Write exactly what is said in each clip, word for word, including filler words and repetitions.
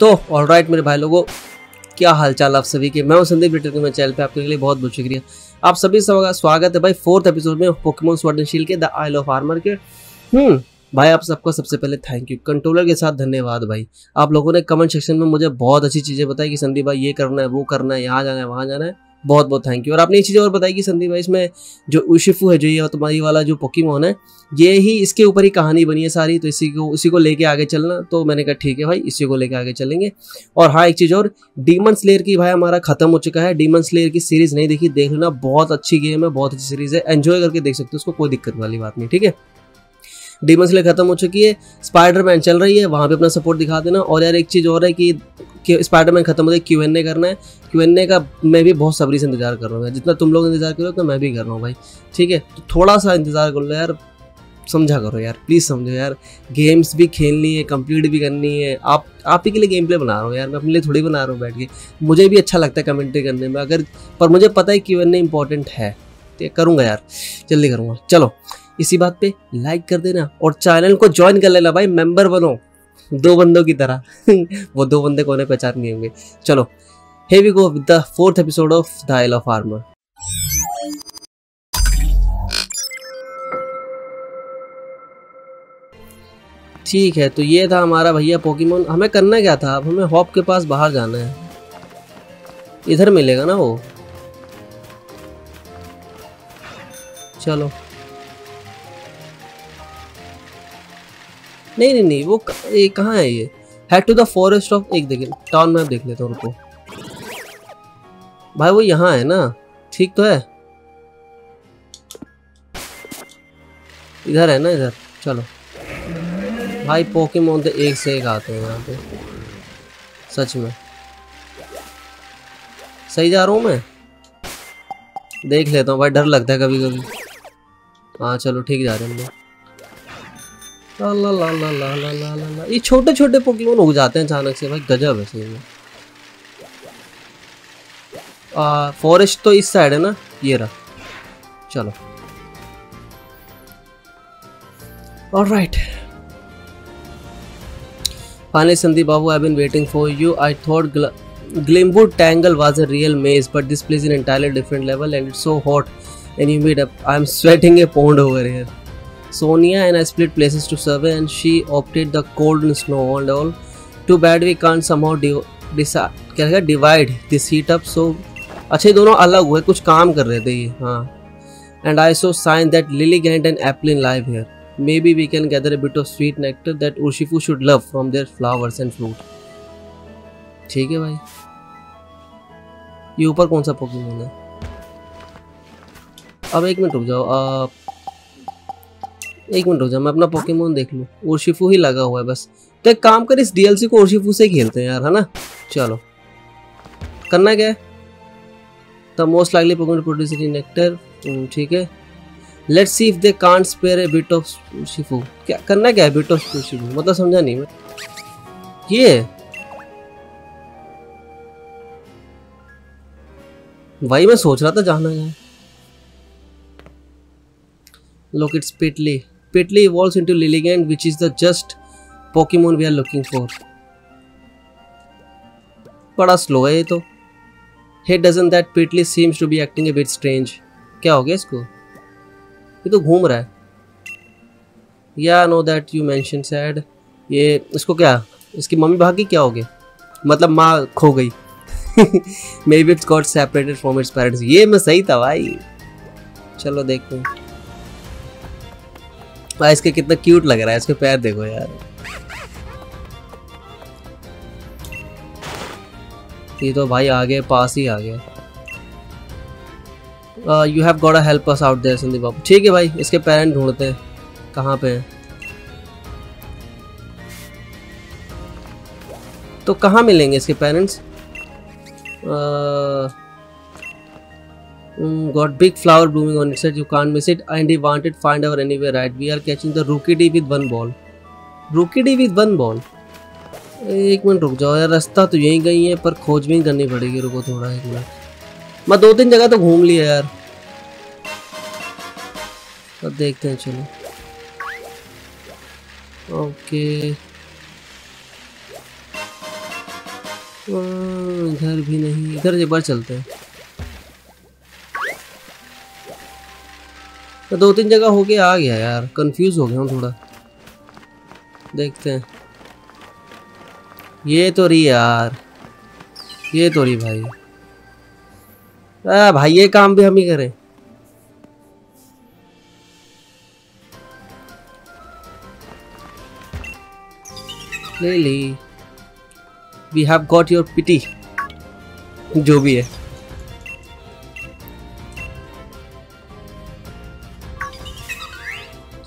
तो ऑलराइट मेरे भाई लोगों, क्या हालचाल आप सभी के। मैं हूं संदीप, लिटिल गेमर चैनल पे आपके लिए बहुत बहुत शुक्रिया। आप सभी सबका स्वागत है भाई फोर्थ एपिसोड में पोकेमॉन स्वॉर्ड एंड शील्ड के द आइल ऑफ आर्मर के। हम्म भाई, आप सबका सबसे पहले थैंक यू, कंट्रोलर के साथ धन्यवाद भाई। आप लोगों ने कमेंट सेक्शन में मुझे बहुत अच्छी चीज़ें बताई कि संदीप भाई ये करना है, वो करना है, यहाँ जाना है, वहाँ जाना है। बहुत बहुत थैंक यू। और आपने ये चीज़ें और बताई कि संदीप भाई इसमें जो उर्शिफू है, जो ये तुम्हारी वाला जो पोकेमॉन है, ये ही इसके ऊपर ही कहानी बनी है सारी, तो इसी को उसी को लेके आगे चलना। तो मैंने कहा ठीक है भाई, इसी को लेके आगे चलेंगे। और हाँ, एक चीज़ और, डीमन स्लेयर की भाई हमारा खत्म हो चुका है। डीमन स्लेयर की सीरीज़ नहीं देखी, देख लेना, बहुत अच्छी गेम है, बहुत अच्छी सीरीज़ है, एन्जॉय करके देख सकते हो उसको, कोई दिक्कत वाली बात नहीं। ठीक है, डीमन स्लेयर खत्म हो चुकी है, स्पाइडरमैन चल रही है, वहाँ पे अपना सपोर्ट दिखा देना। और यार एक चीज़ और है कि स्पाइडरमैन खत्म होते क्यू एन ए करना है। क्यू एन ए का मैं भी बहुत सब्री से इंतजार कर रहा हूँ, जितना तुम लोग इंतजार कर रहे हो तो मैं भी कर रहा हूँ भाई। ठीक है, तो थोड़ा सा इंतजार कर लो यार, समझा करो यार, प्लीज़ समझो यार, गेम्स भी खेलनी है, कंप्लीट भी करनी है। आप आप ही के लिए गेम प्ले बना रहा हूँ यार, मैं अपने लिए थोड़ी बना रहा हूँ बैठ के। मुझे भी अच्छा लगता है कमेंट्री करने में, अगर पर मुझे पता है क्यू एन ए इंपॉर्टेंट है, तो करूँगा यार, जल्दी करूँगा। चलो, इसी बात पे लाइक कर देना और चैनल को ज्वाइन कर लेना भाई, मेंबर बनो दो बंदों की तरह। वो दो बंदे कोने पहचान नहीं होंगे। चलो, here we go with the fourth episode of the Isle of Armor. ठीक है, तो ये था हमारा भैया पोकेमॉन। हमें करना क्या था अब? हमें हॉप के पास बाहर जाना है, इधर मिलेगा ना वो। चलो, नहीं नहीं नहीं, वो कहाँ है ये? Head to the forest of, एक देखें टाउन मैप देख लेता हूँ उनको भाई। वो यहाँ है ना, ठीक तो है, इधर है ना, इधर। चलो भाई, पोकेमॉन तो एक से एक आते हैं यहाँ पे, सच में। सही जा रहा हूँ मैं, देख लेता हूँ भाई, डर लगता है कभी कभी। हाँ चलो, ठीक जा रहे हैं हम लोग। ला ला ला ला ला ला ला ला, ये छोटे छोटे पोकेमॉन उग जाते हैं अचानक से भाई, गजब है सही में। फॉरेस्ट तो इस साइड है ना, ये रहा। चलो alright, finally Sandeep Babu, I been waiting for you. I thought Glimwood Tangle was a real maze but this place in entirely different level and it's so hot and you made up. I am sweating a pond over here. Sonia and I split places to survey and she opted the cold and snow and all. Too bad we can't somehow decide divide this heat up so. अच्छे दोनों अलग हुए, कुछ काम कर रहे थे ये। हाँ, and I saw sign that Lilligant and Applin live here. Maybe we can gather a bit of sweet nectar that Urshifu should love from their flowers and fruit. ठीक है भाई, ये ऊपर कौन सा पोकेमॉन है? अब एक मिनट रुक जाओ, आप एक मिनट हो जाए, मैं अपना पोकेमॉन देख लूँ। उर्शिफू ही लगा हुआ है बस, तो एक काम कर, इस डीएलसी को उर्शिफू से खेलते हैं यार, है ना। चलो, करना क्या है? The most likely Pokemon produce nectar, ठीक है। Let's see if they can't spare a bit of Urshifu. क्या करना क्या है? बिट ऑफ उर्शिफू मतलब समझा नहीं मैं, ये वही मैं सोच रहा था जाना है। Look, it's Pitley. Pitley evolves into Lilligant, which is the just Pokemon we are looking for. बड़ा स्लो है ये तो। Hey, doesn't that Pitley seems to be acting a bit strange? क्या हो गया इसको? ये तो घूम रहा है। Yeah, no that you mentioned sad. ये इसको क्या? इसकी मम्मी भागी, क्या हो गया? मतलब माँ खो गई। Maybe it's got separated from its parents. ये मैं सही था भाई। चलो देखते हैं। भाई इसके कितना क्यूट लग रहा है, इसके पैर देखो यार। ये तो भाई आ गए, पास ही आ गया। You have got a help us out there Sandeep बाबू। ठीक है भाई, इसके पेरेंट ढूंढते हैं कहाँ पे हैं। तो कहाँ मिलेंगे इसके parents? uh... Got big flower blooming on its side. You can't miss it. And he wanted find our anywhere right. We are catching the Rookidee with one ball. Rookidee with one ball. एक minute रुक जाओ यार, रास्ता तो यहीं गई है पर खोजबीन करनी पड़ेगी। रुको थोड़ा, एक मिनट। मैं दो तीन जगह तो घूम लिया यार, तो देखते हैं। चलो ओके, इधर भी नहीं, इधर एक बार चलते हैं। तो दो तीन जगह होके आ गया यार, कंफ्यूज हो गया हूँ थोड़ा। देखते हैं, ये तो रही यार, ये तो रही भाई। आ भाई ये काम भी हम ही करें। ले ली, we have got your pity, जो भी है।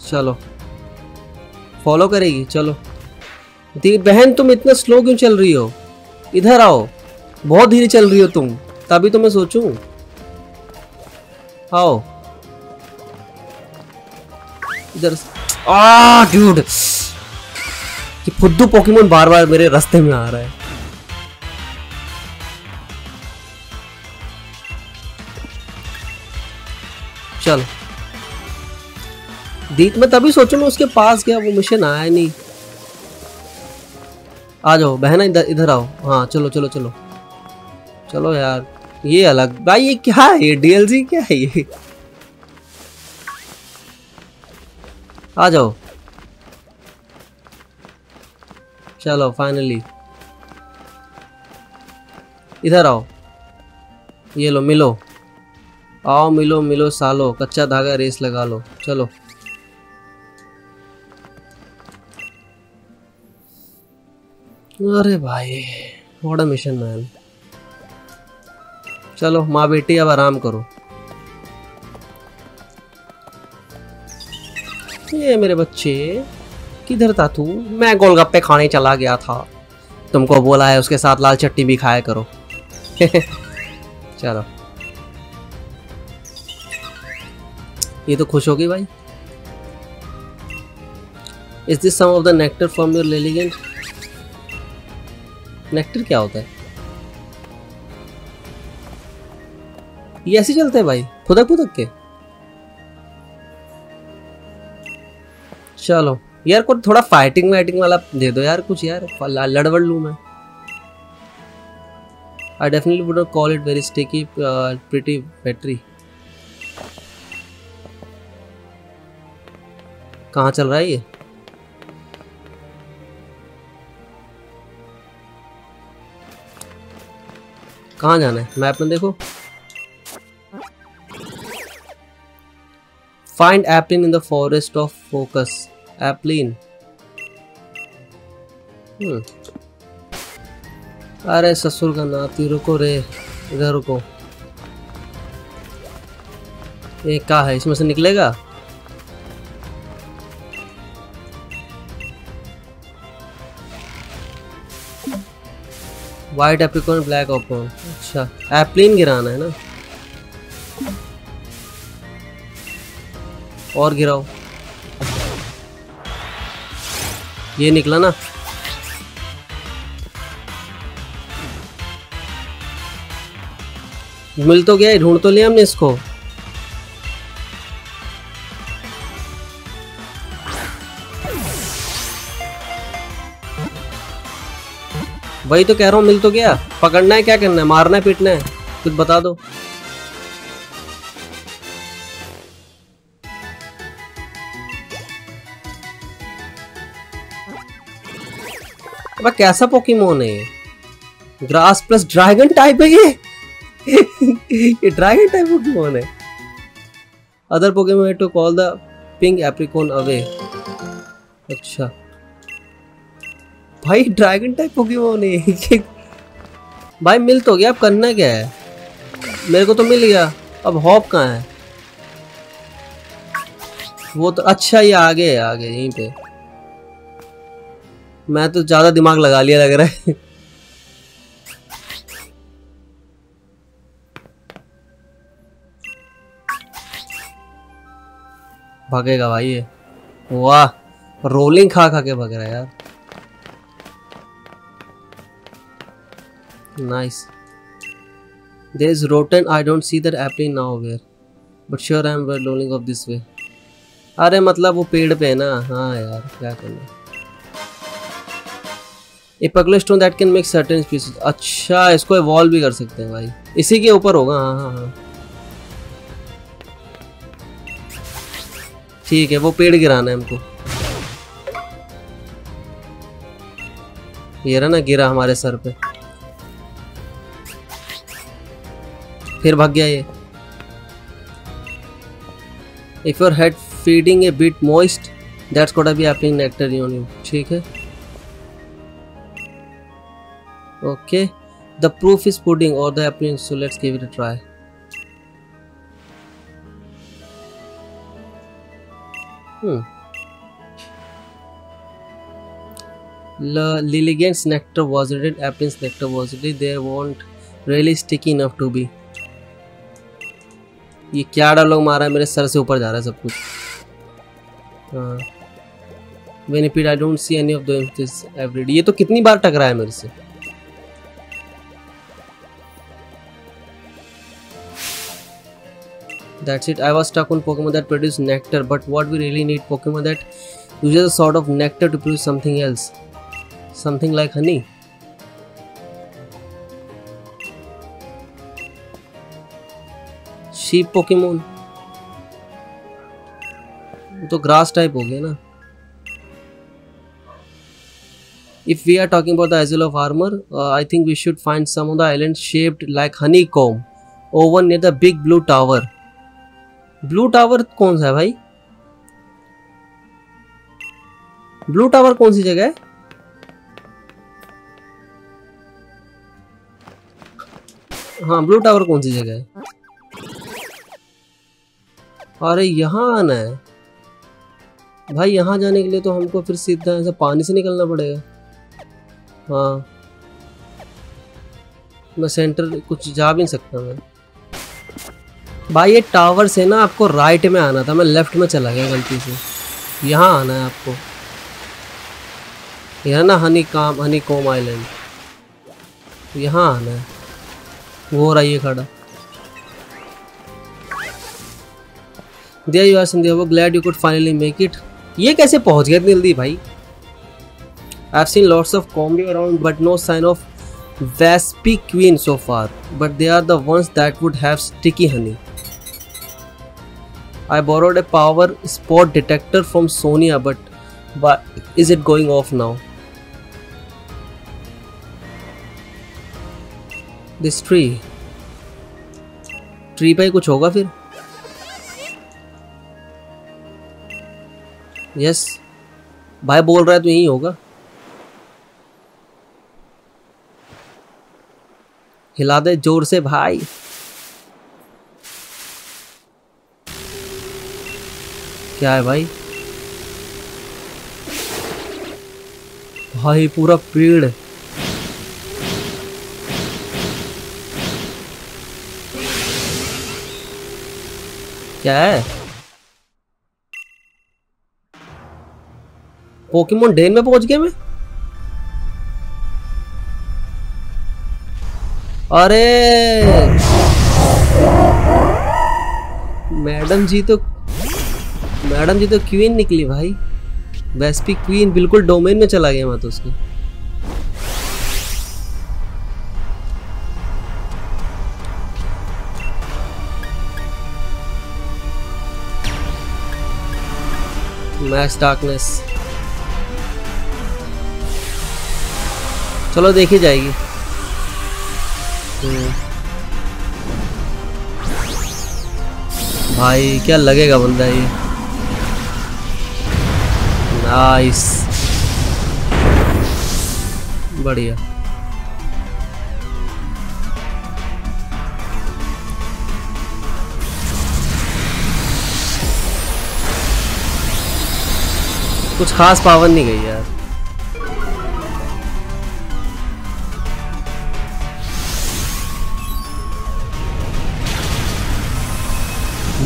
चलो फॉलो करेगी। चलो बहन तुम इतना स्लो क्यों चल रही हो, इधर आओ। बहुत धीरे चल रही हो तुम, तभी तो मैं सोचूं। आओ इधर। आ ड्यूड, ये फुद्दू पोकेमोन बार बार मेरे रास्ते में आ रहा है। चल दीत में, तभी सोचो मैं उसके पास गया, वो मिशन आया नहीं। आ जाओ बहना, इधर इधर आओ। हाँ चलो चलो चलो चलो यार। ये अलग भाई, ये क्या है, डीएलसी क्या है ये। आ जाओ। चलो फाइनली इधर आओ। ये लो, मिलो, आओ मिलो मिलो सालो। कच्चा धागा रेस लगा लो। चलो अरे भाई व्हाट अ मिशन मैन। चलो माँ बेटी अब आराम करो। ये मेरे बच्चे किधर था तू? मैं गोलगप्पे खाने चला गया था, तुमको बोला है उसके साथ लाल चट्टी भी खाया करो। चलो ये तो खुश होगी भाई। Is this some of the nectar from your Lilligant? Nectar क्या होता है? ये ऐसे चलते हैं भाई, फुदक फुदक के। चलो यार कुछ थोड़ा फाइटिंग वाइटिंग वाला दे दो यार कुछ, यार लड़वड़ लूँ मैं। I definitely would not call it very sticky pretty battery. कहाँ चल रहा है ये? कहाँ जाना है? मैप में देखो। Find Applin in the forest of focus. Applin, अरे ससुर का नाती, रुको रे, इधर रुको। ये क्या है, इसमें से निकलेगा? White एप्रिकॉन, black open. अच्छा एप्लिन गिराना है ना, और गिराओ। ये निकला ना, मिल तो गया, ढूंढ तो लिया हमने इसको। वही तो कह रहा हूँ, मिल तो गया। पकड़ना है, क्या करना है, मारना है, पीटना है, कुछ बता दो। अब कैसा पोकेमोन है ये? ग्रास प्लस ड्रैगन टाइप है ये। ये ड्रैगन टाइप पोकेमोन है। Other Pokemon to call the pink एप्रिकॉन away. अच्छा भाई ड्रैगन टाइप पोकेमोन है। भाई मिल तो गया, अब करना क्या है? मेरे को तो मिल गया। अब हॉप कहाँ है? वो तो अच्छा, ये आगे है, आगे यहीं पे। मैं तो ज्यादा दिमाग लगा लिया लग रहा है। भागेगा भाई ये। वाह रोलिंग खा खा के भाग रहा है यार। Nice. There is rotten. I don't see that apple now where, but sure I am rolling off this way. अरे मतलब वो पेड़ पे है ना। हाँ यार क्या करना। A peculiar stone that can make certain species. अच्छा इसको इवॉल्व भी कर सकते हैं भाई, इसी के ऊपर होगा। हाँ हाँ हाँ ठीक है, वो पेड़ गिराना है हमको। ये रहा ना, गिरा हमारे सर पे, फिर भाग गया ये। If your head feeding a bit moist that's got be happening nectar on you. ठीक है okay, the proof is pudding और the happening, so let's give it a try. Hmm Lilligant's nectar was ready, Appin's nectar was ready, they weren't really sticky enough to be। ये क्या dialogue मारा है, मेरे sir से ऊपर जा रहा है सब कुछ। हाँ Venipede, I don't see any of those every day। ये तो कितनी बार टकरा है मेरे से। That's it, I was stuck on Pokemon that produce nectar, but what we really need Pokemon that uses a sort of nectar to produce something else, something like honey। Sheep Pokemon तो grass type हो गया ना। If we are talking about the Isle of Armor, uh, I think we should find some of the islands shaped like honeycomb over near the big blue tower। Blue tower कौन सा है भाई? Blue tower कौन सी जगह है? हाँ blue tower कौन सी जगह है? अरे यहाँ आना है भाई। यहाँ जाने के लिए तो हमको फिर सीधा ऐसा पानी से निकलना पड़ेगा। हाँ मैं सेंटर कुछ जा भी नहीं सकता मैं भाई। ये टावर से ना आपको राइट में आना था, मैं लेफ्ट में चला गया गलती से। यहाँ आना है आपको, यह ना हनी काम हनी कोम आइलैंड, यहाँ आना है। वो रही है खड़ा। दिया यू आर संदीप, वो glad you could finally make it. ये कैसे पहुँच गया इतनी जल्दी भाई? I have seen lots of combo around but no sign of Vespi Queen so far, but they are the ones that would have sticky honey। I borrowed a power spot detector from Sonia, but but is it going off now? This tree, tree पे कुछ होगा फिर? Yes, भाई बोल रहा है तो यही होगा। हिला दे जोर से भाई। क्या है भाई? भाई पूरा पेड़। क्या है? पोकेमॉन डेन में पहुंच गए मैं? अरे मैडम जी तो मैडम जी तो क्वीन निकली भाई। Vespi क्वीन बिल्कुल डोमेन में चला गया मैं तो उसको। मैक्स डार्कनेस, चलो देखी जाएगी। भाई क्या लगेगा बंदा ये। नाइस बढ़िया। कुछ खास पावन नहीं गई यार।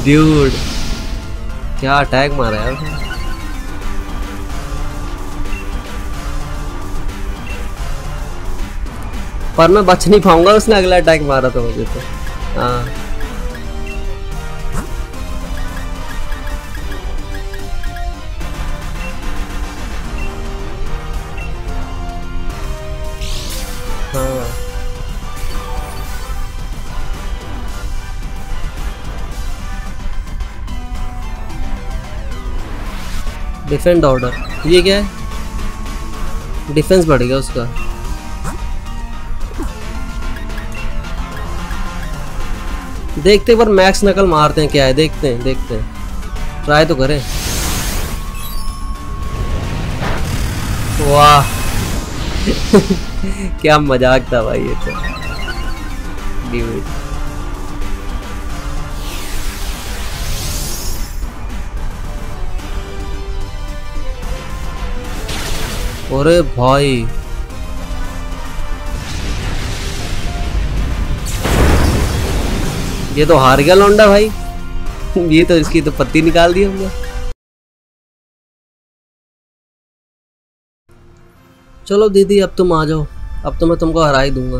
ड्यूड क्या अटैक मारा है उसने। पर मैं बच नहीं पाऊंगा, उसने अगला अटैक मारा था मुझे तो। हाँ डिफेंड ऑर्डर, ये क्या है? डिफेंस बढ़ेगा उसका। देखते एक बार मैक्स नकल मारते हैं क्या है, देखते हैं देखते हैं, ट्राई तो करें। वाह क्या मजाक था भाई ये तो। अरे भाई ये तो हार गया लौंडा भाई, ये तो इसकी तो पत्ती निकाल दी हमने। चलो दीदी अब तुम आ जाओ, अब तो मैं तुमको हरा ही दूंगा।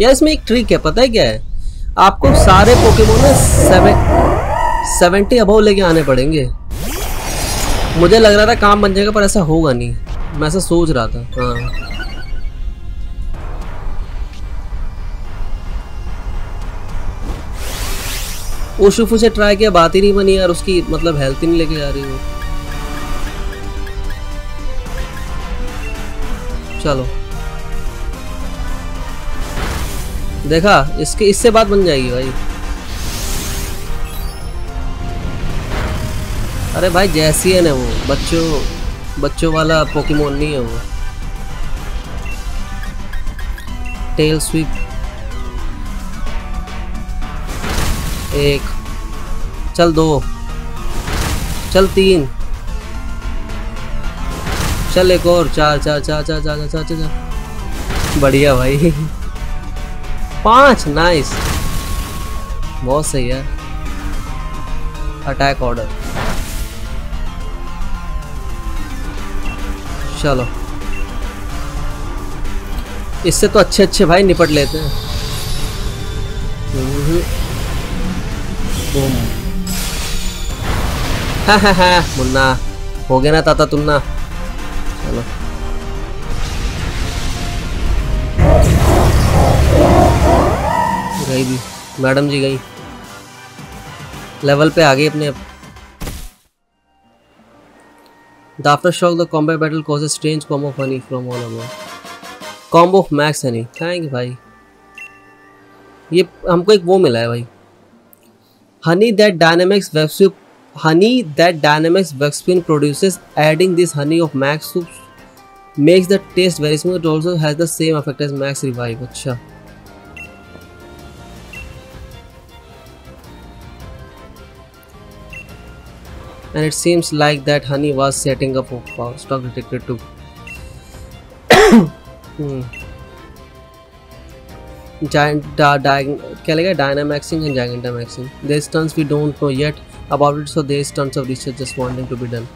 यार इसमें एक ट्रिक है, पता है क्या है? आपको सारे पोकेमोन में सेवेंटी अबव लेके आने पड़ेंगे। मुझे लग रहा था काम बन जाएगा पर ऐसा होगा नहीं, मैं ऐसा सोच रहा था। हाँ उर्शिफू से ट्राई किया, बात ही नहीं बनी यार उसकी, मतलब हेल्थ ही नहीं लेके जा रही हो। चलो देखा, इसके इससे बात बन जाएगी भाई। अरे भाई जैसी है ना वो, बच्चों बच्चों वाला पोकेमोन नहीं है वो। टेल स्वीप एक, चल दो, चल तीन, चल एक और, चार चार चार चार चार चार चार चार, बढ़िया भाई। पाँच, नाइस, बहुत सही है। अटैक ऑर्डर, चलो इससे तो अच्छे अच्छे भाई निपट लेते हैं। हा हा हा मुन्ना हो गया ना ताता तुम ना। चलो गई भी मैडम जी, गई लेवल पे आ गई अपने। The after shock the combat battle causes strange combo funny from all about combo of max honey. Thank you भाई, ये हमको एक वो मिला है भाई, honey that dynamax webspin honey that dynamax webspin produces, adding this honey of max soup makes the taste very smooth. It also has the same effect as max revive. अच्छा and it seems like that honey was setting up for power stock detected too. hmm. Giant क्या लगा Dynamaxing and Gigantamaxing. There is tons we don't know yet about it, so there is tons of research just wanting to be done.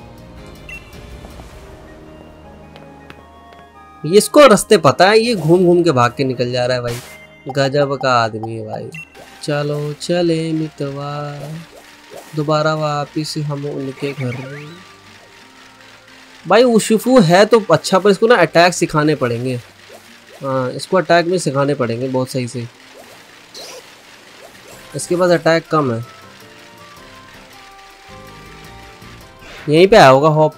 इसको रास्ते पता है, ये घूम घूम के भाग के निकल जा रहा है भाई, गजब का आदमी है भाई। चलो चले मितवा, दोबारा वापिस हम उनके घर। भाई उर्शिफू है तो अच्छा, पर इसको ना अटैक सिखाने पड़ेंगे। हाँ इसको अटैक में सिखाने पड़ेंगे बहुत सही से, इसके पास अटैक कम है। यहीं पे आया होगा Hop.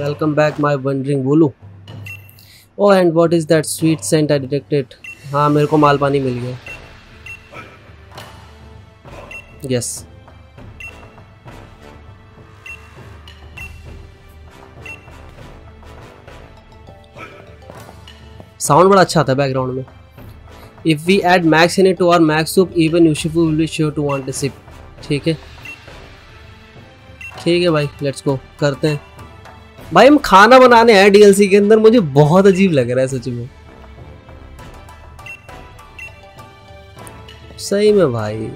Welcome back my wandering बोलू। Oh and what is that sweet scent I detected. हाँ मेरे को माल पानी मिल गया। Yes yes. साउंड बड़ा अच्छा आता है बैकग्राउंड में। If we add max into our max soup even Urshifu will be sure to want to sip. ठीक है ठीक है भाई, लेट्स गो करते हैं भाई। हम खाना बनाने हैं डीएलसी के अंदर, मुझे बहुत अजीब लग रहा है सच में, सही में भाई।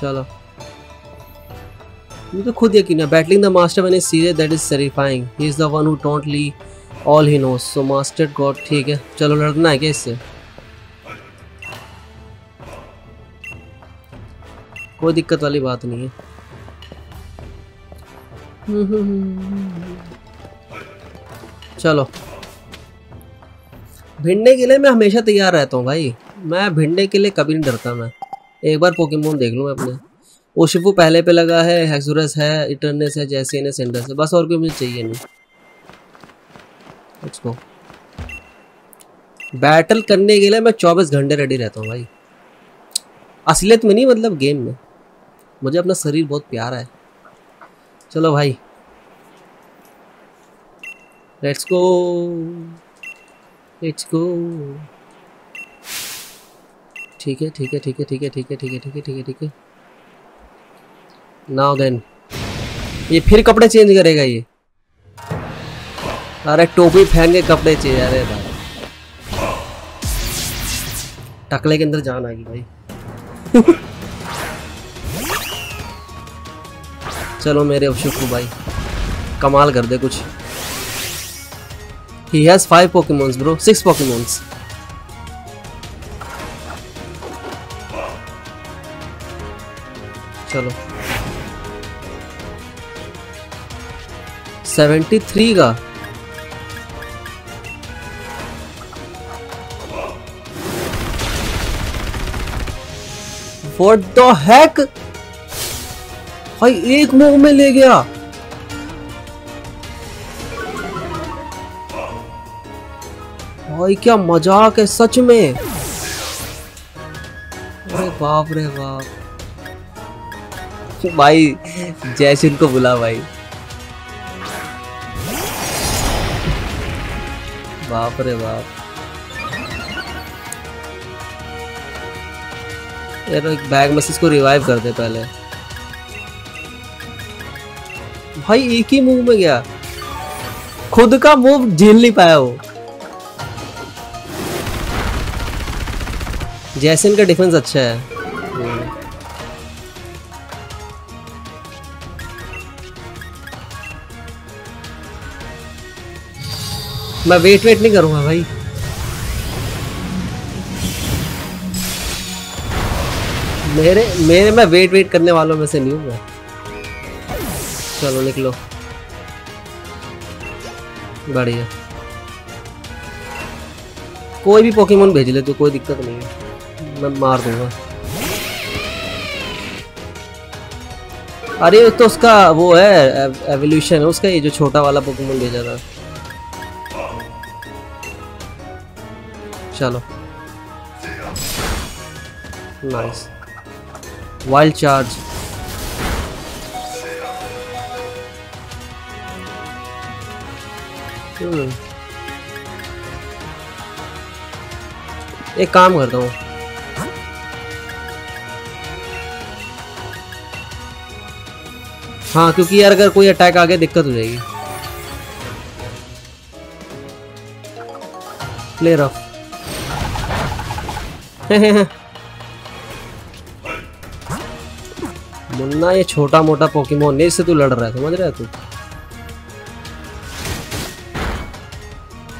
चलो मुझे खुद यकीन है, battling the master man is serious that is terrifying, he is the one who totally all he knows so master god. ठीक है चलो लड़ना है क्या इससे? कोई दिक्कत वाली बात नहीं है। चलो भिड़ने के लिए मैं हमेशा तैयार रहता हूँ भाई, मैं भिड़ने के लिए कभी नहीं डरता। मैं एक बार पोकेमोन देख लूँ मैं अपने। ओशिफू पहले पे लगा है, हेक्सुरस है, इटर्नस है, जैसियन है, सेंडस है, बस और कोई मुझे चाहिए नहीं। उसको बैटल करने के लिए मैं चौबीस घंटे रेडी रहता हूँ भाई, असलियत में नहीं, मतलब गेम में। मुझे अपना शरीर बहुत प्यारा है। चलो भाई लेट्स गो लेट्स गो। ठीक है ठीक है ठीक है ठीक है ठीक है ठीक है ठीक है ठीक है ठीक है। नाउ देन ये फिर कपड़े चेंज करेगा ये। अरे टोपी पहन के कपड़े चेंज। अरे भाई टकले के अंदर जान आ गई भाई। चलो मेरे उर्शिफू भाई कमाल कर दे कुछ। He has five Pokemons bro, six Pokemons. चलो सेवेंटी थ्री का What the heck? भाई एक मूव में ले गया। भाई क्या मजाक है सच में। अरे बाप रे बाप। भाई जैसिन को बुला भाई। बाप रे बाप। एक बैग मैसेज को रिवाइव कर दे पहले भाई। एक ही मूव में गया, खुद का मूव झेल नहीं पाया वो। जैसे इनका डिफेंस अच्छा है। मैं वेट वेट नहीं करूंगा भाई। मेरे मेरे मैं वेट वेट करने वालों में से नहीं हूँ मैं। चलो निकलो बढ़िया। कोई भी पोकेमॉन भेज ले तो कोई दिक्कत नहीं है, मैं मार दूंगा। अरे तो उसका वो है एवोल्यूशन है उसका, ये जो छोटा वाला पोकेमॉन भेजा था। चलो नाइस वाइल्ड चार्ज। एक काम करता हूँ हाँ, क्योंकि यार अगर कोई अटैक आ गया दिक्कत हो जाएगी। Play rough. मुन्ना ये छोटा मोटा पोकेमोन है, इससे तू लड़ रहा है, समझ रहा है तू।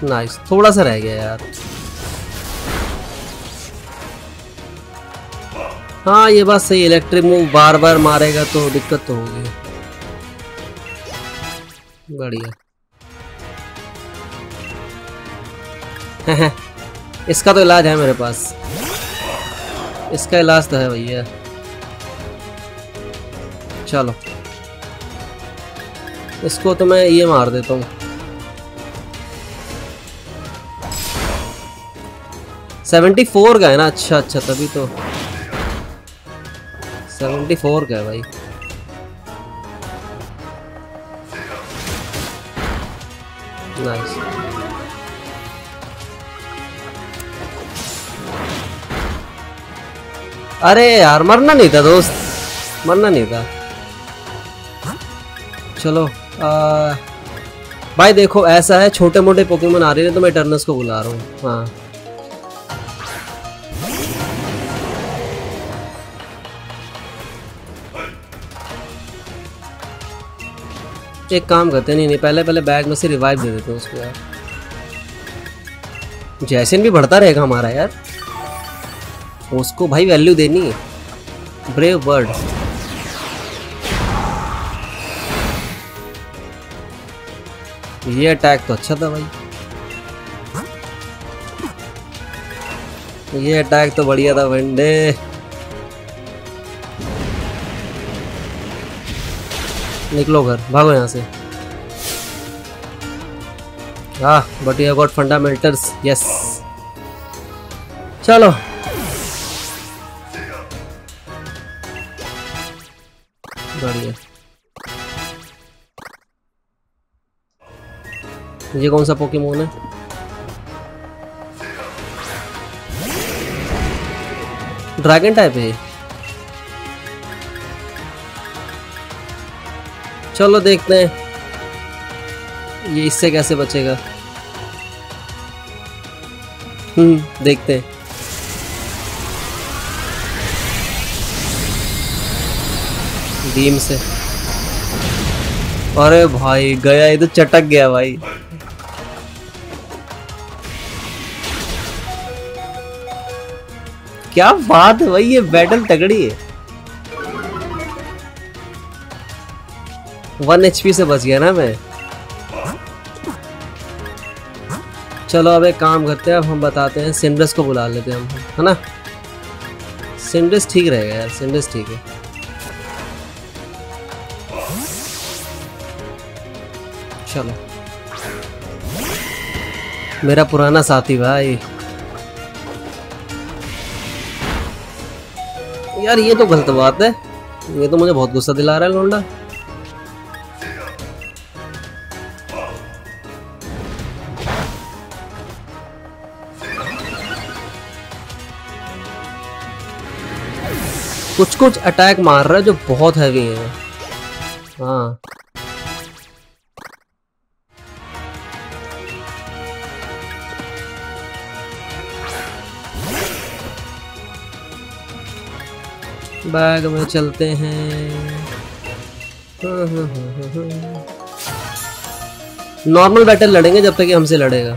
नाइस थोड़ा सा रह गया यार। हाँ ये बात सही, इलेक्ट्रिक मूव बार बार मारेगा तो दिक्कत तो होगी। बढ़िया। इसका तो इलाज है मेरे पास, इसका इलाज तो है भैया। चलो इसको तो मैं ये मार देता हूँ। चौहत्तर का है ना, अच्छा अच्छा तभी तो चौहत्तर का है भाई। नाइस अरे यार मरना नहीं था दोस्त, मरना नहीं था। चलो आ, भाई देखो ऐसा है छोटे मोटे पोकेमोन आ रहे हैं तो मैं इटर्नस को बुला रहा हूँ। हाँ एक काम करते हैं, नहीं नहीं पहले पहले बैग में से रिवाइव दे देते हैं उसको यार। जैसन भी बढ़ता रहेगा हमारा यार, उसको भाई वैल्यू देनी है। Brave bird. ये अटैक तो अच्छा था भाई, ये अटैक तो बढ़िया था वनडे। निकलो घर, भागो यहाँ से। हाँ but you have got fundamentals, yes. चलो बढ़िया। ये कौन सा पोकेमोन है? ड्रैगन टाइप है। चलो देखते हैं ये इससे कैसे बचेगा। हम्म देखते हैं। बीम से, अरे भाई गया, ये तो चटक गया भाई। क्या बात है भाई, ये बैटल तगड़ी है। वन एचपी से बच गया ना मैं। चलो अब एक काम करते हैं, अब हम बताते हैं सिंडरेस को बुला लेते हैं हम, है ना। सिंडरेस ठीक रहेगा यार, सिंडरेस ठीक है। चलो मेरा पुराना साथी भाई। यार ये तो गलत बात है, ये तो मुझे बहुत गुस्सा दिला रहा है लौंडा। कुछ कुछ अटैक मार रहा है जो बहुत हैवी है। हाँ बैग में चलते हैं। नॉर्मल बैटल लड़ेंगे जब तक कि हमसे लड़ेगा।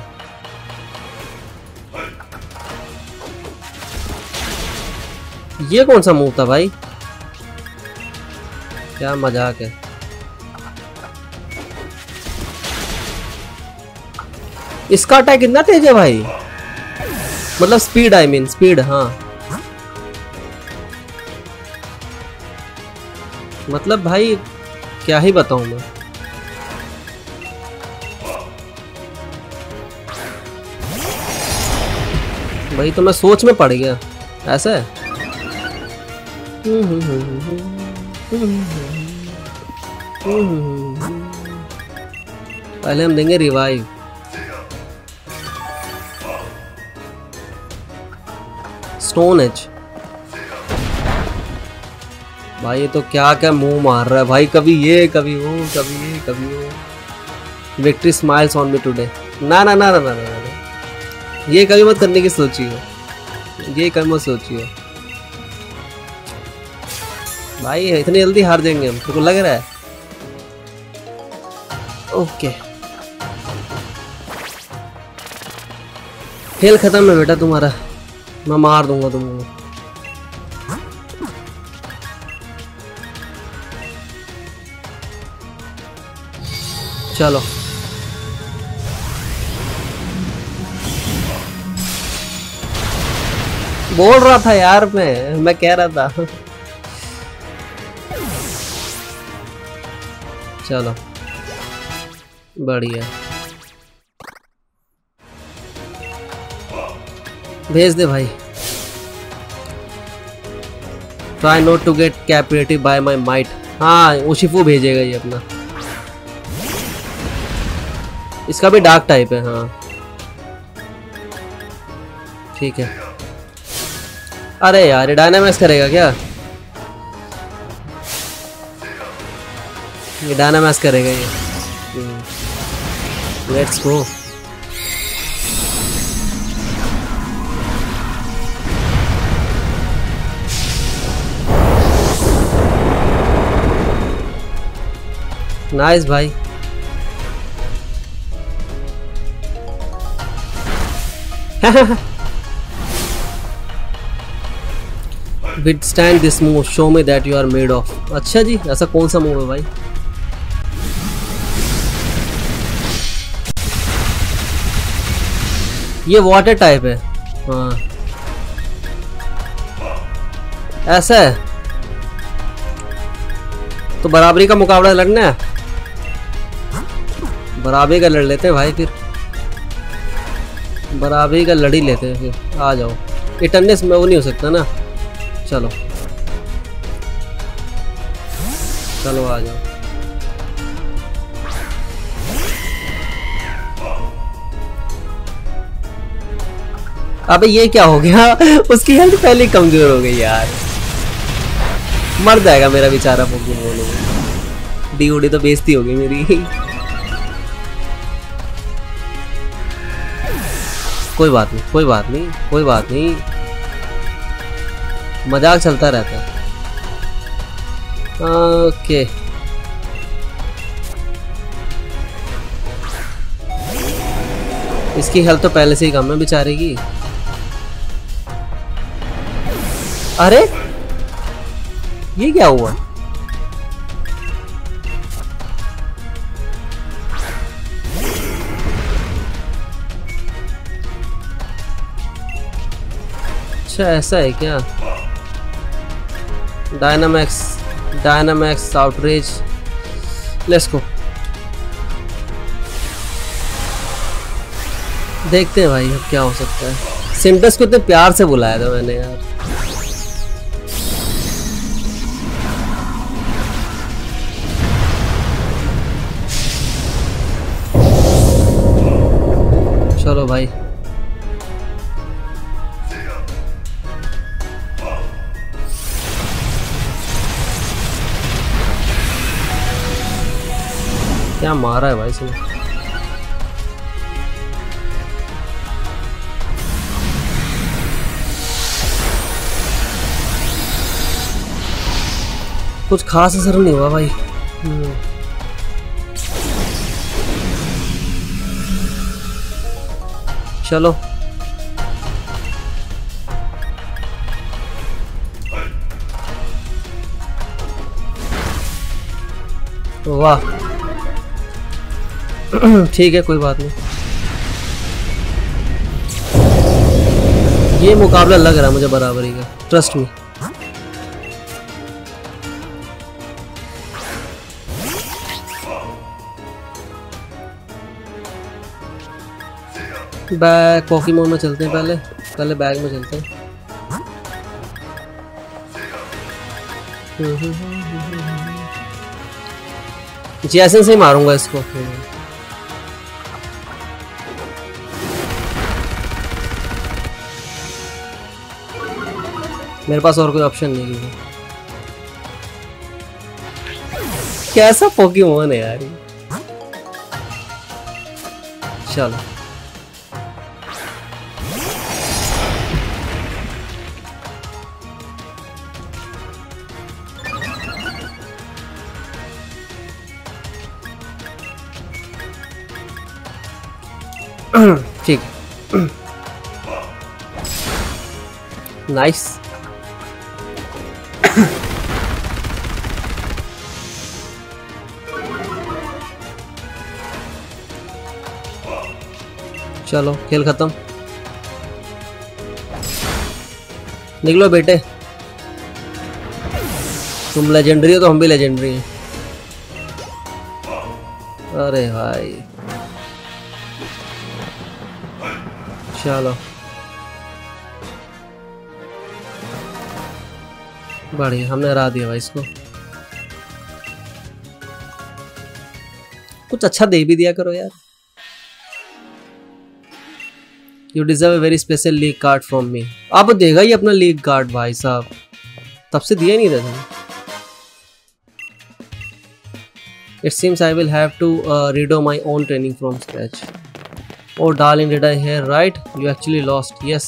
ये कौन सा मूव था भाई, क्या मजाक है। इसका अटैक कितना तेज है भाई, मतलब स्पीड, आई मीन स्पीड। हाँ मतलब भाई क्या ही बताऊं मैं। भाई तो मैं सोच में पड़ गया, ऐसा है। पहले हम देंगे रिवाइव। स्टोन एज भाई, ये तो क्या क्या मुंह मार रहा है भाई, कभी ये कभी वो कभी ये कभी वो। Victory smiles on me today. ना ना ना ना ना ना, ये कभी मत करने की सोचिए, ये कभी मत सोचिए भाई। इतनी जल्दी हार जाएंगे हम, तुमको लग रहा है? ओके खेल खत्म है बेटा तुम्हारा, मैं मार दूंगा तुमको। चलो बोल रहा था यार मैं मैं कह रहा था। चलो बढ़िया, भेज दे भाई। Try not to get captive by my might. हाँ उर्शिफू भेजेगा ये अपना, इसका भी डार्क टाइप है। हाँ ठीक है। अरे यार ये डायनामैक्स करेगा क्या? ये डायनामैक्स करेगा ये। Let's go. नाइस भाई। withstand this move, show me that you are made of. अच्छा जी, ऐसा कौन सा move है भाई? ये water type है, हाँ ऐसा है। तो बराबरी का मुकाबला लड़ना है, बराबरी का लड़ लेते हैं भाई, फिर बराबरी का लड़ ही लेते हैं, फिर आ जाओ। इटर्नेस में वो नहीं हो सकता ना, चलो चलो आ जाओ। अबे ये क्या हो गया? उसकी हेल्थ पहले ही कमजोर हो गई यार, मर जाएगा मेरा बेचारा पोकेमॉन। डीओडी तो बेइज्जती हो गई मेरी। कोई बात नहीं, कोई बात नहीं, कोई बात नहीं, मजाक चलता रहता है। ओके इसकी हेल्थ तो पहले से ही कम है बेचारे की। अरे ये क्या हुआ? अच्छा ऐसा है क्या? Dynamax, Dynamax outrage, let's go. देखते हैं भाई अब क्या हो सकता है। सिंटस को इतने प्यार से बुलाया था मैंने यार। चलो भाई क्या मारा है भाई इसने। कुछ खास असर नहीं हुआ भाई। चलो वाह, ठीक है कोई बात नहीं। ये मुकाबला लग रहा है मुझे बराबरी का, ट्रस्ट मी। बैग पोकेमॉन में चलते हैं, पहले पहले बैग में चलते हैं। जैसे से ही मारूंगा इसको। मेरे पास और कोई ऑप्शन नहीं है। कैसा पोकेमॉन है यार। चलो ठीक है, नाइस। चलो खेल खत्म, निकलो बेटे। तुम लेजेंडरी हो तो हम भी लेजेंडरी हैं। अरे भाई चलो बढ़िया, हमने हरा दिया भाई इसको। कुछ अच्छा दे भी दिया करो यार। You deserve a very special league card from me. आप देगा ही अपना लीग कार्ड भाई साहब, तब से दिया नहीं था। It seems I will have to redo my own training from scratch. Oh darling, did I hear right? You actually lost. Yes.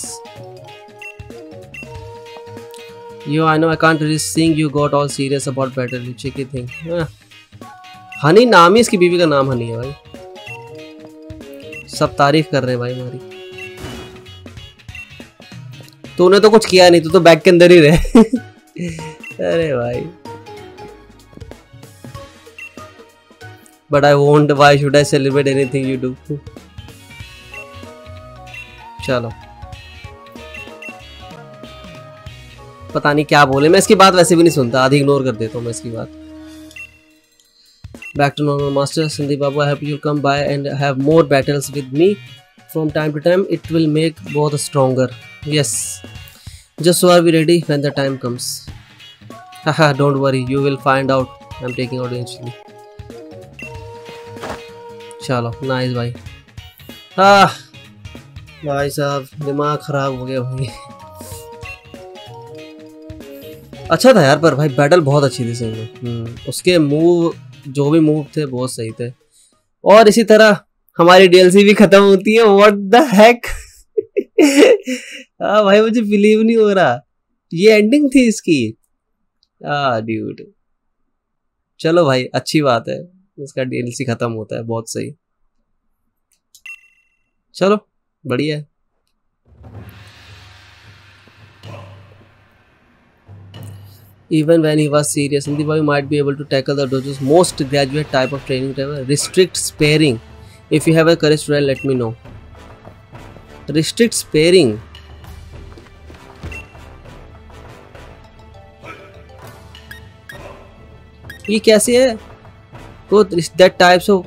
You, I know I can't resist seeing you got all serious about battle. You cheeky thing. Honey नाम ही, इसकी बीवी का नाम हनी है भाई। सब तारीफ कर रहे हैं भाई हमारी। तूने तो कुछ किया नहीं, तू तो बैग के अंदर ही रहे। अरे भाई, but I won't, why should I celebrate anything you do. चलो पता नहीं क्या बोले, मैं इसकी बात वैसे भी नहीं सुनता, आधी इग्नोर कर देता हूँ मैं इसकी बात। Back to normal, Master Sandeep Babu. I hope you'll come by and have more battles with me from time to time. It will make both stronger. Yes, just so I'll be ready when the time comes. Haha, don't worry, you will find out. I'm taking out eventually. चलो, nice भाई. हाँ, भाई साहब दिमाग खराब हो गया भाई. अच्छा था यार, पर भाई बैटल बहुत अच्छी थी सही में. उसके मूव, जो भी मूव थे बहुत सही थे. और इसी तरह हमारी डीएलसी भी खत्म होती है. What the heck. हाँ भाई, मुझे बिलीव नहीं हो रहा, ये एंडिंग थी इसकी. आ, ड्यूड चलो भाई, अच्छी बात है, इसका डीएलसी खत्म होता है, बहुत सही. चलो बढ़िया. Even when he was serious, Sandeep might be able to tackle the dojo's most graduate type of training driver. Restrict sparing. If you have a courage trail, let me know. Restrict sparing. ये कैसे है? तो that types of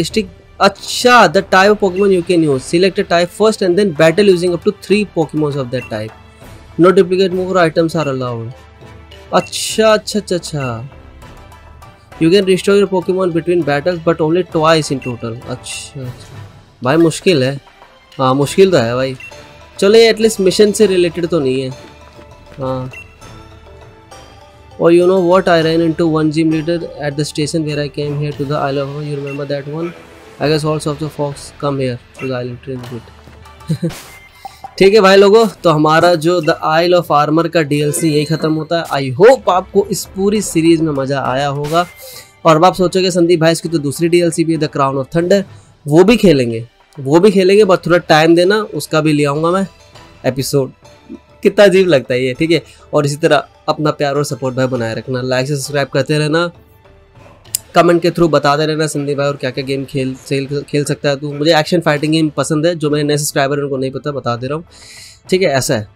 restrict. अच्छा, the type of Pokemon you can use. Select a type first and then battle using up to three Pokemons of that type. No duplicate move or items are allowed. अच्छा अच्छा अच्छा अच्छा you can restore your Pokemon between battles but only twice in total. अच्छा भाई मुश्किल है. हाँ मुश्किल तो है भाई. चलो ये एटलीस्ट मिशन से रिलेटेड तो नहीं है. हाँ, और you know what, I ran into one gym leader at the station where I came here to the oil of armour. You remember that one? I guess all sorts of folks come here to the oil train. ठीक है भाई लोगों, तो हमारा जो the oil of armour का DLC यही ख़त्म होता है. आई होप आपको इस पूरी सीरीज़ में मज़ा आया होगा. और अब आप सोचोगे संदीप भाई इसकी तो दूसरी डीएलसी भी है, द क्राउन ऑफ थंडर, वो भी खेलेंगे वो भी खेलेंगे बस थोड़ा टाइम देना, उसका भी ले आऊँगा मैं एपिसोड. कितना अजीब लगता है ये. ठीक है, और इसी तरह अपना प्यार और सपोर्ट भाई बनाए रखना, लाइक से सब्सक्राइब करते रहना, कमेंट के थ्रू बताते रहना संदीप भाई और क्या क्या गेम खेल खेल खेल सकता है तू. मुझे एक्शन फाइटिंग गेम पसंद है, जो मेरे नए सब्सक्राइबर उनको नहीं पता, बता दे रहा हूँ. ठीक है, ऐसा है.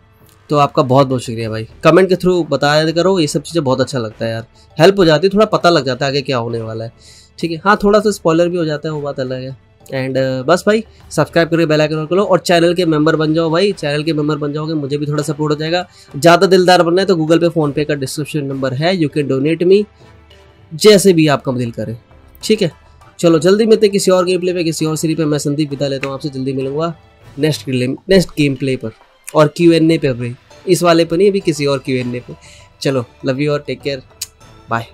तो आपका बहुत बहुत शुक्रिया भाई, कमेंट के थ्रू बताया करो, ये सब चीज़ें बहुत अच्छा लगता है यार, हेल्प हो जाती है, थोड़ा पता लग जाता है आगे क्या होने वाला है. ठीक है, हाँ थोड़ा सा स्पॉइलर भी हो जाता है, वो बात अलग है. एंड uh, बस भाई सब्सक्राइब करके बेल आइकन खोलो और चैनल के मेंबर बन जाओ भाई. चैनल के मेंबर बन जाओगे, मुझे भी थोड़ा सपोर्ट हो जाएगा. ज़्यादा दिलदार बनना है तो गूगल पे फोनपे का डिस्क्रिप्शन नंबर है, यू कैन डोनेट मी जैसे भी आपका दिल करे. ठीक है, चलो जल्दी मिलते हैं किसी और गेम प्ले पे, किसी और सीरीज पे. मैं संदीप विदा लेता हूँ आपसे, जल्दी मिलूंगा next game next game play पर और क्यू एन ए पे. भाई इस वाले पर नहीं, अभी किसी और क्यू एन ए पे. चलो, लव यू और टेक केयर, बाय.